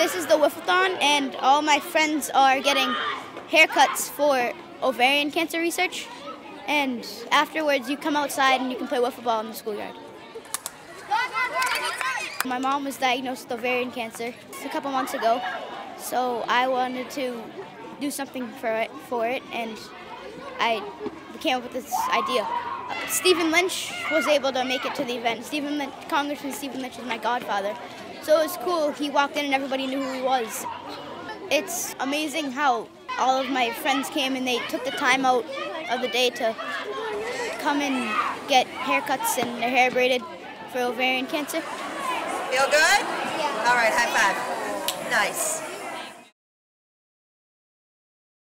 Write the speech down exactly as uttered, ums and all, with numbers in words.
This is the Whifflethon, and all my friends are getting haircuts for ovarian cancer research. And afterwards, you come outside and you can play Wiffleball in the schoolyard. My mom was diagnosed with ovarian cancer a couple months ago, so I wanted to do something for it, for it, and I came up with this idea. Stephen Lynch was able to make it to the event. Stephen Lynch, Congressman Stephen Lynch was my godfather, so it was cool. He walked in and everybody knew who he was. It's amazing how all of my friends came and they took the time out of the day to come and get haircuts and their hair braided for ovarian cancer. Feel good? Yeah. All right, high five. Nice.